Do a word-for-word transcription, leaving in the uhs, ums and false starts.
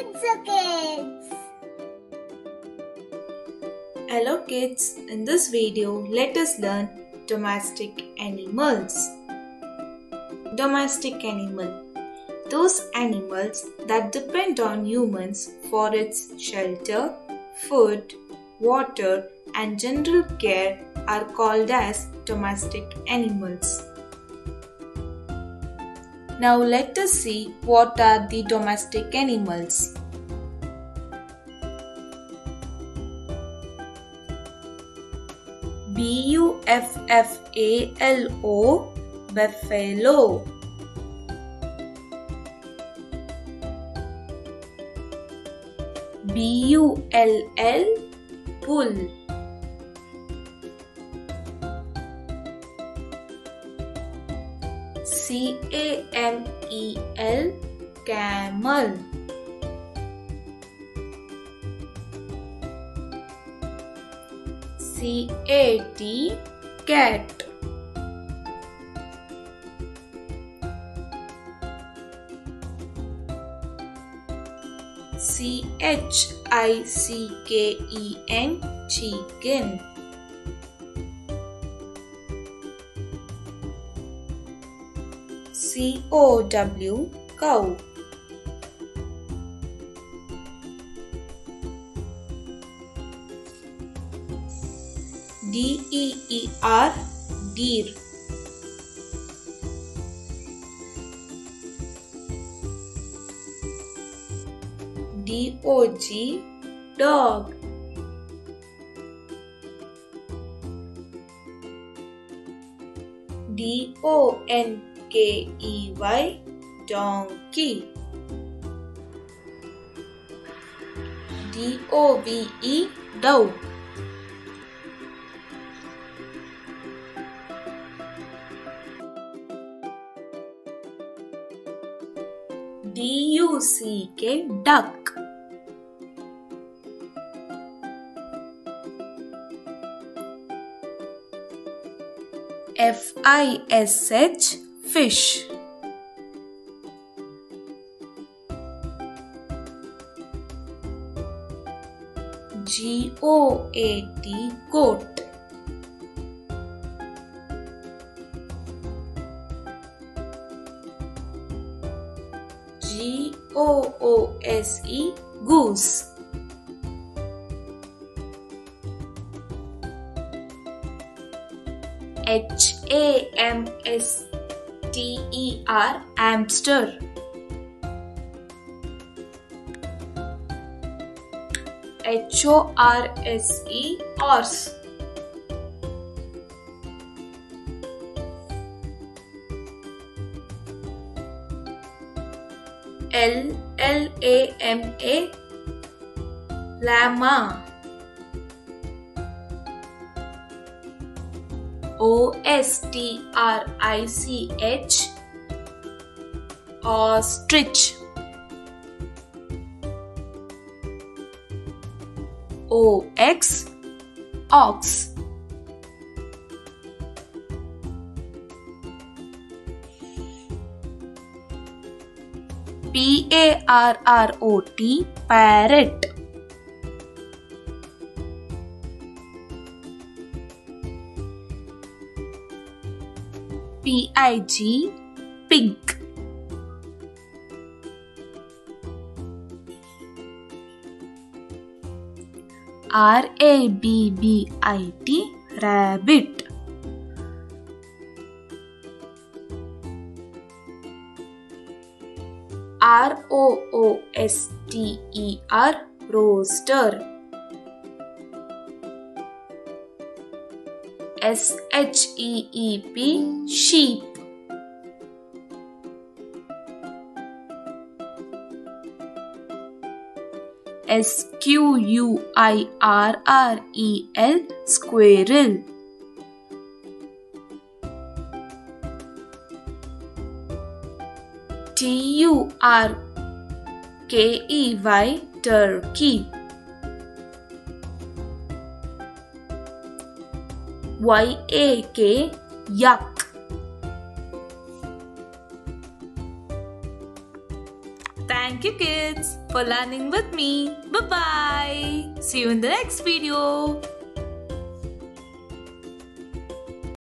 Pizza Kids! Hello kids, in this video let us learn domestic animals. Domestic animal. Those animals that depend on humans for its shelter, food, water and general care are called as domestic animals. Now let us see what are the domestic animals. B U F F A L O, buffalo. B U L L, bull. C A M E L, camel. C A T, cat. C H I C K E N, chicken. C O W, cow. D E E R, deer. D O G, dog. D O N K E Y, donkey. D O V E, dove. D U C K, duck. F I S H, fish. G O A T, goat. G O O S E, goose. H A M S T E R, hamster. H O R S E, horse. L L A M A, llama. O S T R I C H, ostrich. O X, ox. P A R R O T, parrot. P I G, pig. R A B B I T, rabbit. R O O S T E R, rooster. S H E E P, sheep. S Q U I R R E L, squirrel. T U R K E Y, turkey. Y A K, yak. Thank you, kids, for learning with me. Bye-bye. See you in the next video.